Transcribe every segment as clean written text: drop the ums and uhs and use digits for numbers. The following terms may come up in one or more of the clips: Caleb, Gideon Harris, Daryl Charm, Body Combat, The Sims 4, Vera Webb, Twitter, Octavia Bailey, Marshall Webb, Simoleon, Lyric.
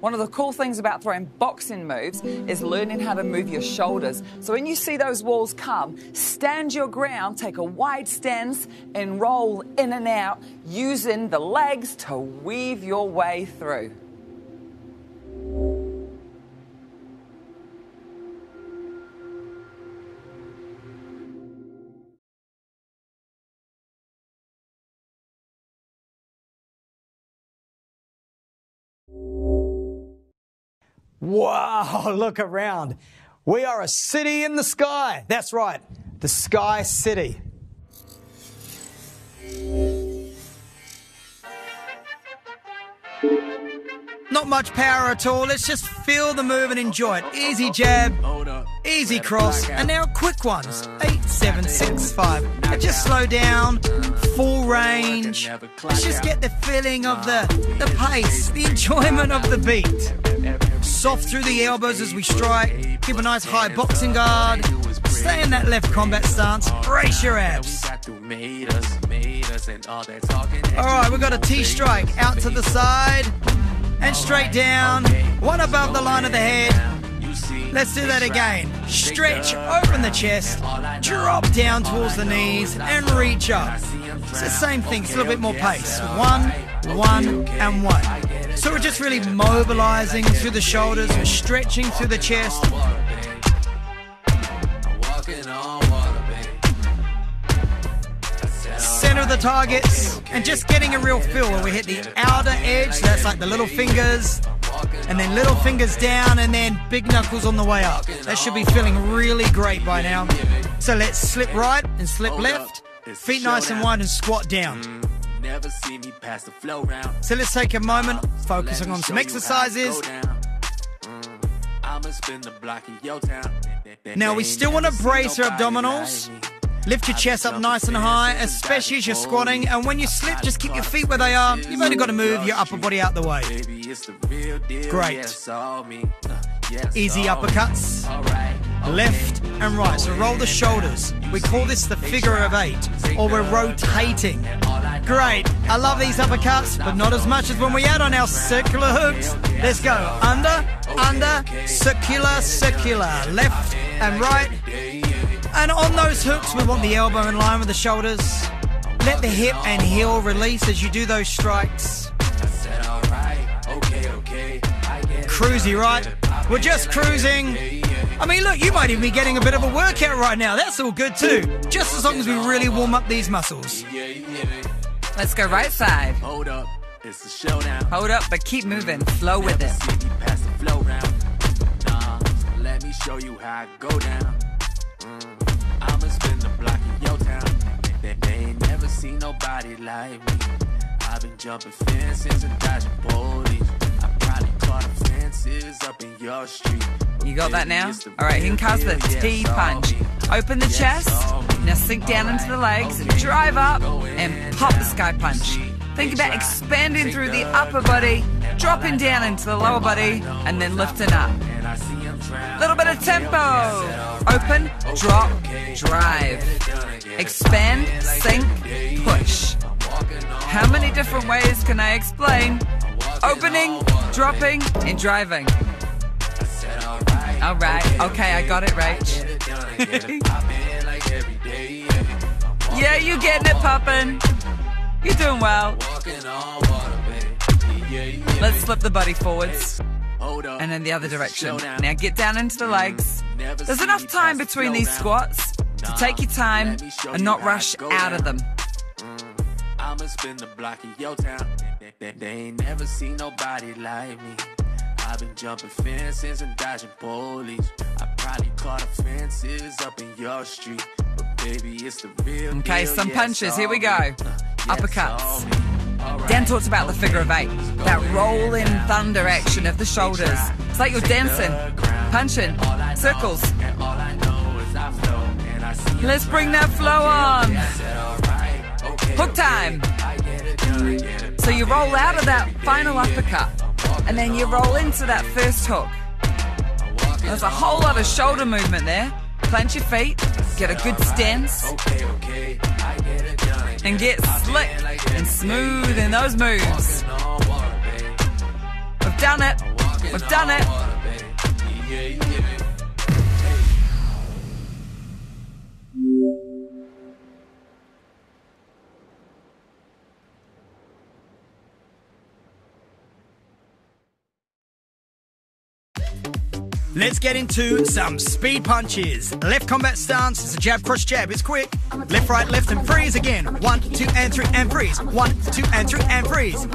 One of the cool things about throwing boxing moves is learning how to move your shoulders. So when you see those walls come, stand your ground, take a wide stance and roll in and out using the legs to weave your way through. Wow, look around. We are a city in the sky. That's right, the Sky City. Not much power at all. Let's just feel the move and enjoy it. Easy jab, easy cross, and now quick ones. 8, 7, 6, 5. And just slow down, full range. Let's just get the feeling of the pace, the enjoyment of the beat. Soft through the elbows as we strike. Keep a nice high boxing guard. Stay in that left combat stance. Brace your abs. Alright, we've got a T-strike. Out to the side. And straight down. One above the line of the head. Let's do that again. Stretch, open the chest. Drop down towards the knees. And reach up. It's the same thing. It's a little bit more pace. 1, 1, and 1. So we're just really mobilizing through the shoulders, we're stretching through the chest. Center of the targets, and just getting a real feel where we hit the outer edge, so that's like the little fingers, and then little fingers down, and then big knuckles on the way up. That should be feeling really great by now. So let's slip right and slip left, feet nice and wide and squat down. Never see me pass the flow round. So let's take a moment, focusing on some exercises. Now we still want to brace your abdominals. Lift your chest up nice and high, especially as you're squatting. And when you slip, just keep your feet where they are. You've only got to move your upper body out the way. Great. Easy uppercuts. Left and right, so roll the shoulders. We call this the figure of 8, or we're rotating. Great, I love these uppercuts, but not as much as when we add on our circular hooks. Let's go, under, under, circular, circular, left and right. And on those hooks, we want the elbow in line with the shoulders. Let the hip and heel release as you do those strikes. Cruisy, right? We're just cruising. I mean, look, you might even be getting a bit of a workout right now. That's all good too. Just as long as we really warm up these muscles. Let's go right side. Hold up, it's a showdown. Hold up, but keep moving. Flow with it. Let me show you how I go down. I'ma spin the block in your town. They ain't never seen nobody like me. I've been jumping fences and dodging police. I probably caught the fences up in your street. You got that now? All right, you can cast the T-punch. Open the chest, now sink down into the legs, drive up, and pop the sky punch. Think about expanding through the upper body, dropping down into the lower body, and then lifting up. Little bit of tempo. Open, drop, drive. Expand, sink, push. How many different ways can I explain? Opening, dropping, and driving. All right, okay, I got it, Rach. Yeah, you getting it poppin'. You're doing well. Let's slip the body forwards and in the other direction. Now get down into the legs. There's enough time between these squats to take your time and not rush out of them. I'ma spin the block in your town. They ain't never seen nobody like me. I've been jumping fences and dodging police. I probably caught offenses up in your street. But baby, it's the real deal. Okay, some punches. Here we go. Uppercuts. Dan talks about the figure of 8. That rolling thunder action of the shoulders. It's like you're dancing, punching, circles. Let's bring that flow on. Hook time. So you roll out of that final uppercut. And then you roll into that first hook. There's a whole lot of shoulder movement there. Plant your feet, get a good stance, and get slick and smooth in those moves. We've done it. We've done it. Let's get into some speed punches. Left combat stance is a jab, cross jab. It's quick. Left, right, left, and freeze again. 1, 2, and three, and freeze. 1, 2, and three, and freeze.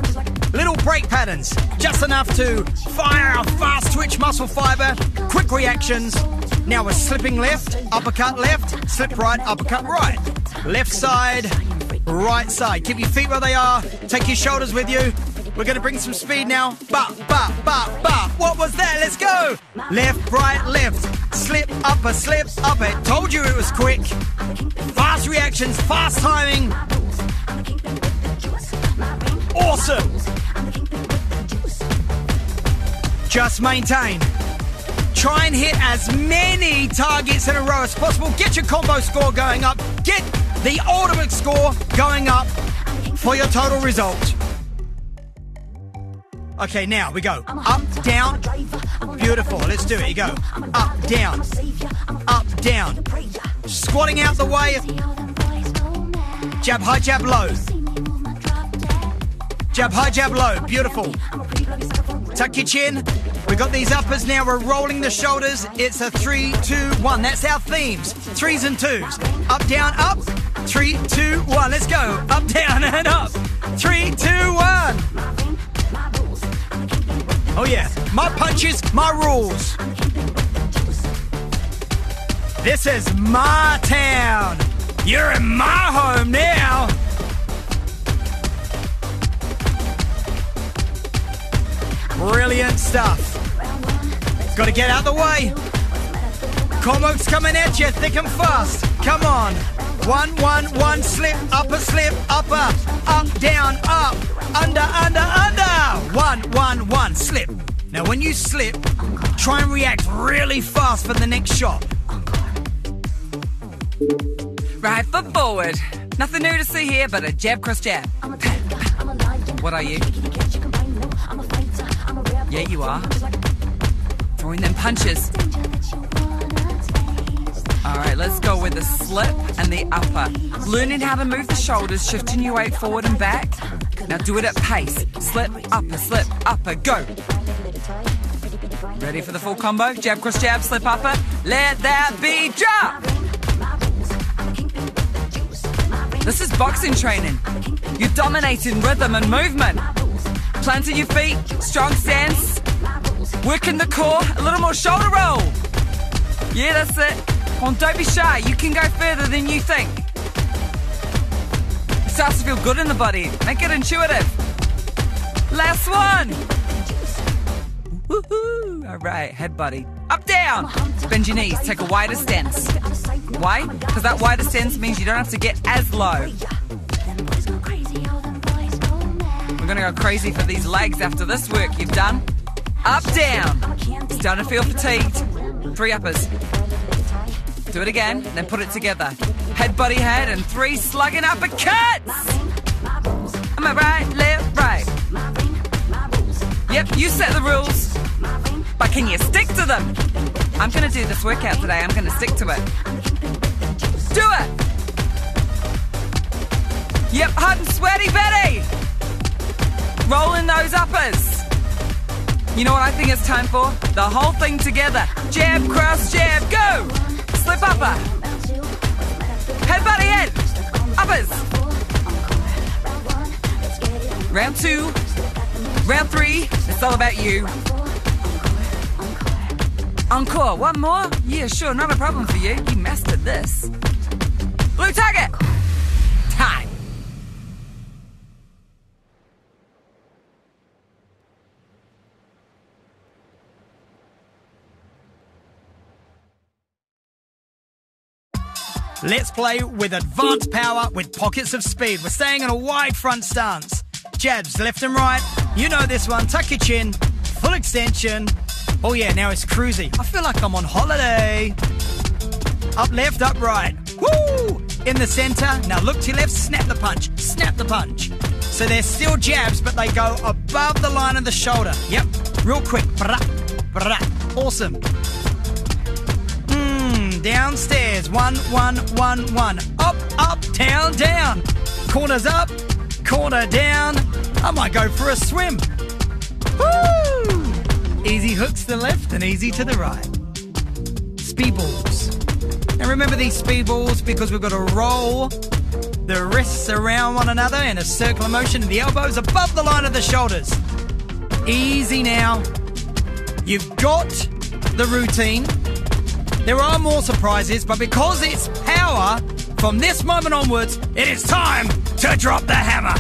Little break patterns, just enough to fire our fast twitch muscle fiber, quick reactions. Now we're slipping left, uppercut left, slip right, uppercut right. Left side, right side. Keep your feet where they are, take your shoulders with you. We're gonna bring some speed now. Ba, ba, ba, ba. What was that? Let's go. Left, right, left, slip, upper, slip, upper. Told you it was quick. Fast reactions, fast timing. Awesome. Just maintain. Try and hit as many targets in a row as possible. Get your combo score going up. Get the ultimate score going up for your total result. Okay, now we go. Up, down. Beautiful. Let's do it. You go. Up, down. Up, down. Squatting out the way. Jab high, jab low. Jab high, jab low. Beautiful. Tuck your chin. We've got these uppers now. We're rolling the shoulders. It's a 3, 2, 1. That's our themes. Threes and twos. Up, down, up. 3, 2, 1. Let's go. Up, down, and up. 3, 2, 1. Oh, yeah. My punches, my rules. This is my town. You're in my home now. Brilliant stuff. Got to get out of the way. Combos coming at you, thick and fast. Come on. 1, 1, 1, slip, upper, up, down, up, under. 1, 1, 1, slip. Now when you slip, try and react really fast for the next shot. Right foot forward. Nothing new to see here but a jab, cross jab. What are you? Yeah, you are. Throwing them punches. All right, let's go with the slip and the upper. Learning how to move the shoulders, shifting your weight forward and back. Now do it at pace. Slip, upper, go. Ready for the full combo? Jab, cross jab, slip, upper. Let that be jab. This is boxing training. You're dominating rhythm and movement. Planting your feet, strong stance, working the core, a little more shoulder roll. Yeah, that's it. And don't be shy, you can go further than you think. It starts to feel good in the body, make it intuitive. Last one. Woohoo! All right, head buddy. Up, down. Bend your knees, take a wider stance. Why? Because that wider stance means you don't have to get as low. We're gonna go crazy for these legs after this work you've done. Up, down. Starting to feel fatigued. 3 uppers. Do it again, then put it together. Head, body, head, and 3 slugging uppercuts. Am I right? Left, right. Yep, you set the rules. But can you stick to them? I'm gonna do this workout today. I'm gonna stick to it. Do it. Yep, hot and sweaty, Betty. Rolling those uppers. You know what I think it's time for? The whole thing together. Jab, cross, jab, go. Slip upper. Head, body, head. Uppers. Round 2. Round 3. It's all about you. Encore. One more? Yeah, sure. Not a problem for you. You mastered this. Blue target. Time. Let's play with advanced power with pockets of speed. We're staying in a wide front stance. Jabs left and right. You know this one. Tuck your chin. Full extension. Oh yeah, now it's cruisy. I feel like I'm on holiday. Up left, up right. Woo! In the center. Now look to your left. Snap the punch. Snap the punch. So they're still jabs, but they go above the line of the shoulder. Yep. Real quick. Awesome. Downstairs. One. Up, down. Corners up, corner down. I might go for a swim. Woo! Easy hooks to the left and easy to the right. Speed balls. Now remember these speed balls because we've got to roll the wrists around one another in a circular motion and the elbows above the line of the shoulders. Easy now. You've got the routine. There are more surprises, but because it's power, from this moment onwards, it is time to drop the hammer.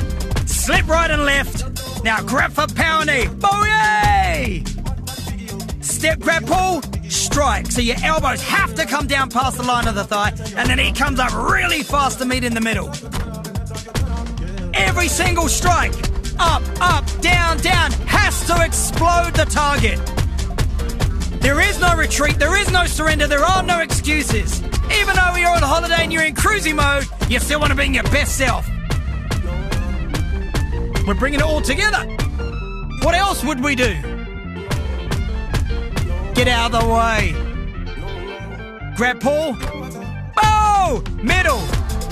Slip right and left. Now grab for power knee. Booyah! Step grab pull, strike. So your elbows have to come down past the line of the thigh, and then he comes up really fast to meet in the middle. Every single strike, up, down, has to explode the target. There is no retreat, there is no surrender, there are no excuses. Even though you're on holiday and you're in cruising mode, you still want to be in your best self. We're bringing it all together. What else would we do? Get out of the way. Grab pull. Oh! Middle.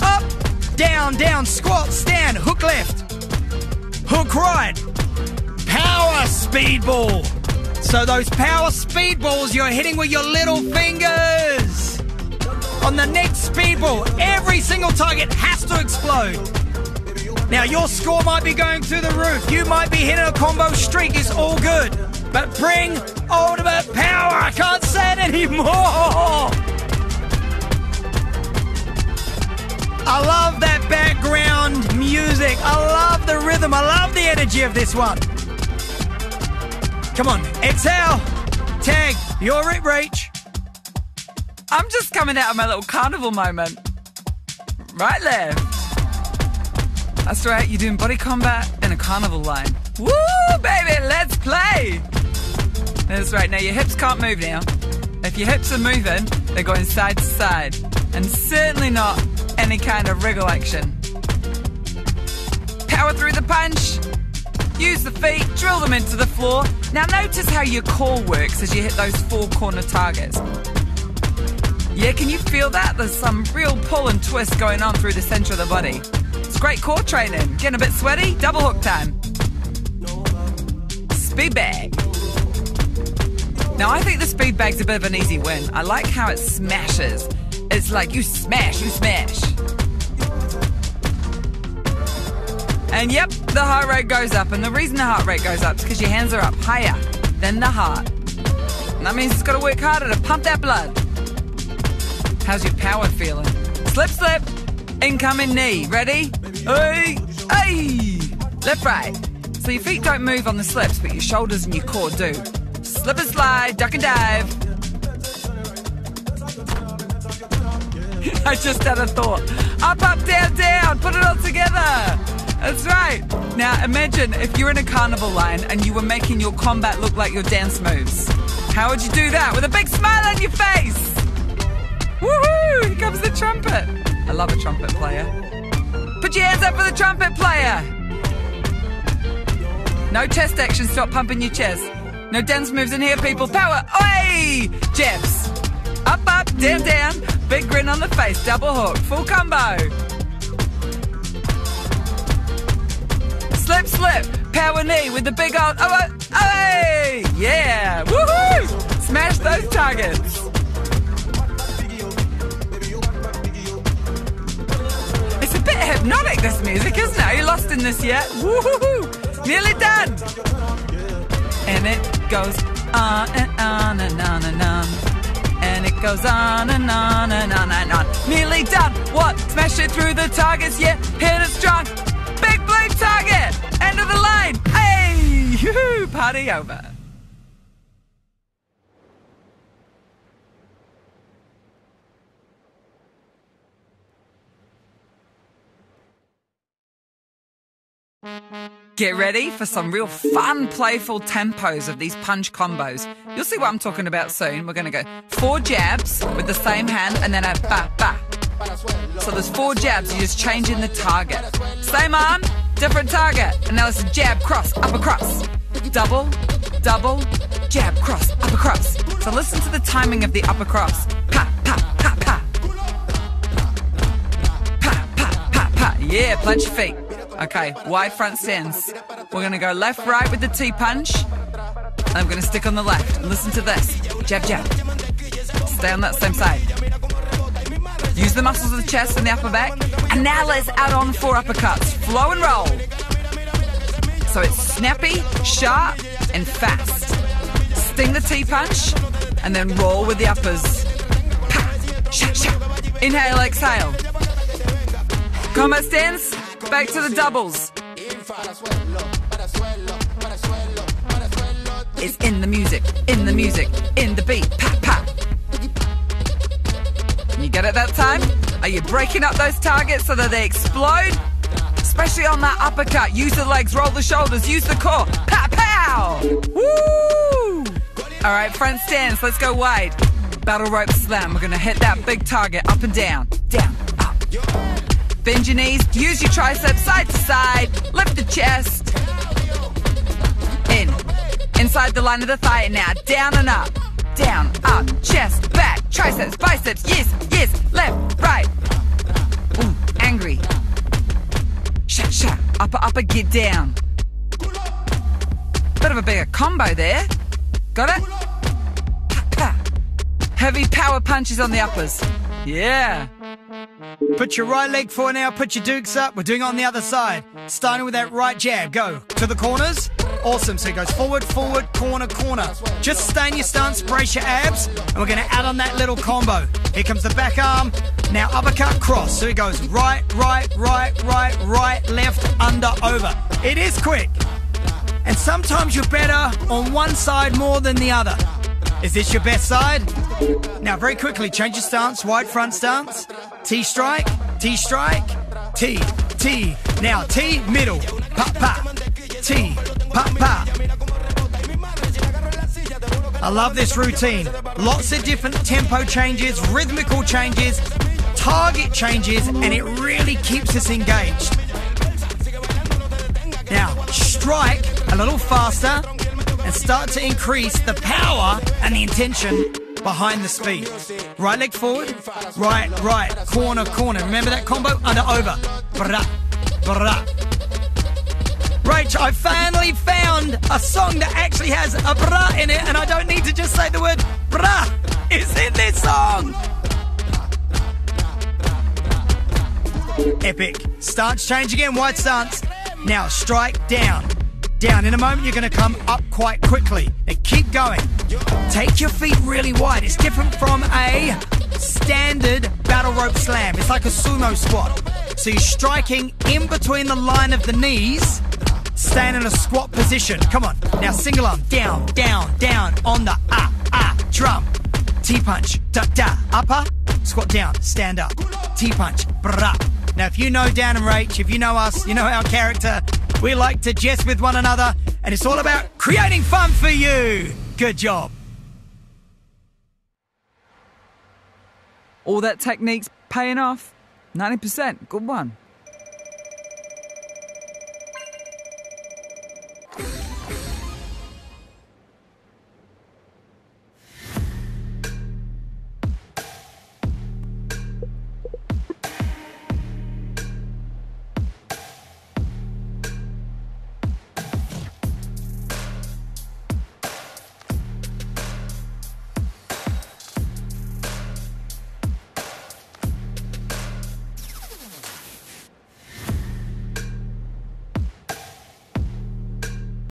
Up, down, squat, stand, hook left. Hook right. Power speed ball. So those power speed balls you're hitting with your little fingers. On the next speed ball, every single target has to explode. Now your score might be going through the roof. You might be hitting a combo streak. It's all good. But bring ultimate power. I can't say it anymore. I love that background music. I love the rhythm. I love the energy of this one. Come on, exhale, tag, you're it, Rach. I'm just coming out of my little carnival moment. Right, left. That's right, you're doing body combat in a carnival line. Woo, baby, let's play. That's right, now your hips can't move now. If your hips are moving, they're going side to side. And certainly not any kind of wriggle action. Power through the punch. Use the feet, drill them into the floor. Now notice how your core works as you hit those four corner targets. Yeah, can you feel that? There's some real pull and twist going on through the centre of the body. It's great core training. Getting a bit sweaty? Double hook time. Speed bag. Now I think the speed bag's a bit of an easy win. I like how it smashes. It's like you smash. And yep, the heart rate goes up. And the reason the heart rate goes up is because your hands are up higher than the heart. And that means it's got to work harder to pump that blood. How's your power feeling? Slip. Incoming knee. Ready? Hey. Left, right. So your feet don't move on the slips, but your shoulders and your core do. Slip and slide. Duck and dive. I just had a thought. Up, down. Put it all together. That's right. Now imagine if you're in a carnival line and you were making your combat look like your dance moves. How would you do that? With a big smile on your face. Woohoo! Here comes the trumpet. I love a trumpet player. Put your hands up for the trumpet player. No chest action. Stop pumping your chest. No dance moves in here, people. Power. Oi! Jabs. Up, down. Big grin on the face. Double hook. Full combo. Slip, power knee with the big old, hey, yeah, woohoo, smash those targets. It's a bit hypnotic, this music, isn't it? Are you lost in this yet? Woohoo, nearly done. And it goes on and on and on and on. And it goes on and on and on and on. Nearly done. What? Smash it through the targets, yeah, hit it strong. Big blue target! End of the line! Hey! Yoo-hoo! Party over. Get ready for some real fun, playful tempos of these punch combos. You'll see what I'm talking about soon. We're going to go 4 jabs with the same hand and then a ba-ba. So there's 4 jabs, you're just changing the target. Same arm, different target. And now it's a jab, cross, upper cross. Double, double, jab, cross, upper cross. So listen to the timing of the upper cross. Pa, pa, pa, pa. Pa, pa, pa, pa. Yeah, plant your feet. Okay, wide front stands. We're gonna go left, right with the T punch. I'm gonna stick on the left. Listen to this. Jab, jab. Stay on that same side. Use the muscles of the chest and the upper back. And now let's add on 4 uppercuts. Flow and roll. So it's snappy, sharp, and fast. Sting the T punch, and then roll with the uppers. Pa, sha, sha. Inhale, exhale. Combat stands. Back to the doubles. It's in the music, in the music, in the beat. Pa, pa. You get it that time? Are you breaking up those targets so that they explode? Especially on that uppercut. Use the legs, roll the shoulders, use the core. Pa, pow! Woo! All right, front stance, let's go wide. Battle rope slam. We're gonna hit that big target up and down. Down, up. Bend your knees, use your triceps side to side, lift the chest. In, inside the line of the thigh now, down and up, down, up, chest, back, triceps, biceps, yes, yes, left, right. Ooh, angry. Sha, sha, upper, upper, get down. Bit of a bigger combo there. Got it? Pa, pa. Heavy power punches on the uppers. Yeah. Put your right leg forward now, put your dukes up. We're doing it on the other side. Starting with that right jab. Go to the corners. Awesome. So it goes forward, forward, corner, corner. Just stay in your stance, brace your abs, and we're going to add on that little combo. Here comes the back arm. Now uppercut, cross. So it goes right, right, right, right, right, left, under, over. It is quick. And sometimes you're better on one side more than the other. Is this your best side? Now very quickly, change your stance, wide front stance. T strike, T strike, T, T. Now T, middle, pa, pa, T, pa, pa. I love this routine. Lots of different tempo changes, rhythmical changes, target changes, and it really keeps us engaged. Now, strike a little faster and start to increase the power and the intention behind the speed. Right leg forward, right, right, corner, corner. Remember that combo? Under, over. Bra, bra. Rach, I finally found a song that actually has a bra in it, and I don't need to just say the word bra. It's in this song. Epic. Stance change again, wide stance. Now strike down. Down. In a moment, you're going to come up quite quickly. Now keep going. Take your feet really wide. It's different from a standard battle rope slam. It's like a sumo squat. So you're striking in between the line of the knees, staying in a squat position. Come on. Now single arm. Down, down, down. On the ah, ah, drum. T-punch. Da, da. Upper. Squat down. Stand up. T-punch. Bra. Now if you know Dan and Rach, if you know us, you know our character. We like to jest with one another, and it's all about creating fun for you. Good job. All that technique's paying off. 90%. Good one.